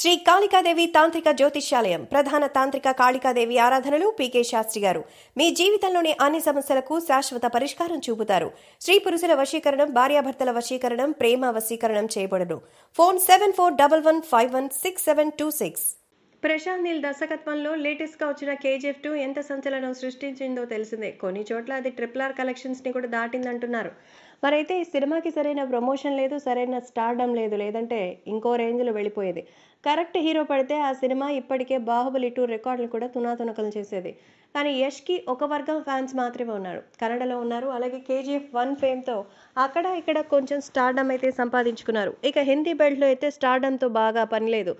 శ్రీ కాళికాదేవి తాంత్రిక జ్యోతిష్యాలయం ప్రధాన తాంత్రిక కాళికాదేవి ఆరాధనలు పీకే శాస్త్రి గారు మీ జీవితంలోని అన్ని సమస్యలకు శాశ్వత పరిష్కారం చూపుతారు. స్త్రీ పురుషుల వశీకరణం, భార్యాభర్తల వశీకరణం, ప్రేమ వశీకరణం చేయబడును. ఫోన్ 7411516726. ప్రశాంత్ నీల్ దర్శకత్వంలో లేటెస్ట్ గా వచ్చిన KGF 2 ఎంత సంచలనం సృష్టించిందో తెలిసిందే. కొన్ని చోట్ల అది ట్రిపుల్ R కలెక్షన్స్ ని కూడా దాటిందంటున్నారు. మరైతే ఈ సినిమాకి సరైన ప్రమోషన్ లేదు, సరైన స్టార్డమ్ లేదు, లేదంటే ఇంకో రేంజ్లో వెళ్ళిపోయేది. కరెక్ట్ హీరో పడితే ఆ సినిమా ఇప్పటికే బాహుబలి 2 రికార్డులు కూడా తునాతునకలు చేసేది. కానీ యష్కి ఒక వర్గం ఫ్యాన్స్ మాత్రమే ఉన్నారు, కన్నడలో ఉన్నారు. అలాగే KGF 1 ఫేమ్తో అక్కడ ఇక్కడ కొంచెం స్టార్డమ్ అయితే సంపాదించుకున్నారు. ఇక హిందీ బెల్ట్లో అయితే స్టార్డమ్తో బాగా పనిలేదు.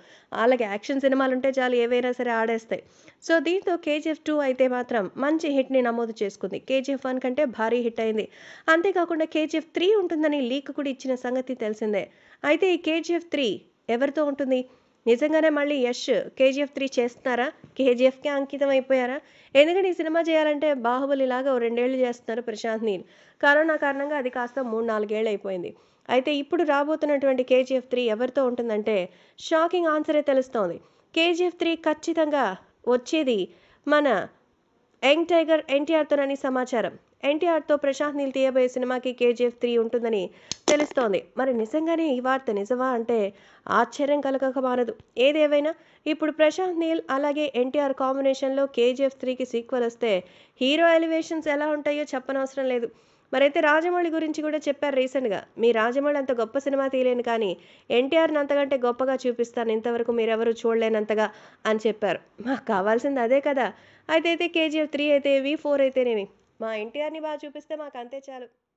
అలాగే యాక్షన్ సినిమాలు ఉంటే చాలు, ఏవైనా సరే ఆడేస్తాయి. సో దీంతో KGF 2 అయితే మాత్రం మంచి హిట్ని నమోదు చేసుకుంది. KGF 1 కంటే భారీ హిట్ అయింది. అంతేకాకుండా KGF 3 ఉంటుందని లీక్ కూడా ఇచ్చిన సంగతి తెలిసిందే. అయితే ఈ KGF 3 ఎవరితో ఉంటుంది? నిజంగానే మళ్ళీ యష్ KGF 3 చేస్తున్నారా? KGFకి అంకితం అయిపోయారా? ఎందుకంటే ఈ సినిమా చేయాలంటే బాహుబలి లాగా 2 ఏళ్ళు చేస్తున్నారు ప్రశాంత్ నీల్. కరోనా కారణంగా అది కాస్త 3-4 ఏళ్ళు అయిపోయింది. అయితే ఇప్పుడు రాబోతున్నటువంటి KGF 3 ఎవరితో ఉంటుందంటే షాకింగ్ ఆన్సరే తెలుస్తోంది. KGF 3 ఖచ్చితంగా వచ్చేది మన యంగ్ టైగర్ NTRతోనని సమాచారం. NTRతో ప్రశాంత్ నీల్ తీయబోయే సినిమాకి KGF 3 ఉంటుందని తెలుస్తోంది. మరి నిజంగానే ఈ వార్త నిజమా అంటే ఆశ్చర్యం కలగక మానదు. ఏదేవైనా ఇప్పుడు ప్రశాంత్ నీల్ అలాగే NTR కాంబినేషన్లో KGF 3కి సీక్వెల్ వస్తే హీరో ఎలివేషన్స్ ఎలా ఉంటాయో చెప్పనవసరం లేదు. మరైతే రాజమౌళి గురించి కూడా చెప్పారు రీసెంట్గా. మీ రాజమౌళి అంత గొప్ప సినిమా తీయలేను, కానీ NTRని అంతకంటే గొప్పగా చూపిస్తాను, ఇంతవరకు మీరెవరూ చూడలేనంతగా అని చెప్పారు. మాకు కావాల్సింది అదే కదా. అయితే KGF 3 అయితే, V4 అయితేనేమి మా NTRని బాగా చూపిస్తే మాకు అంతే చాలు.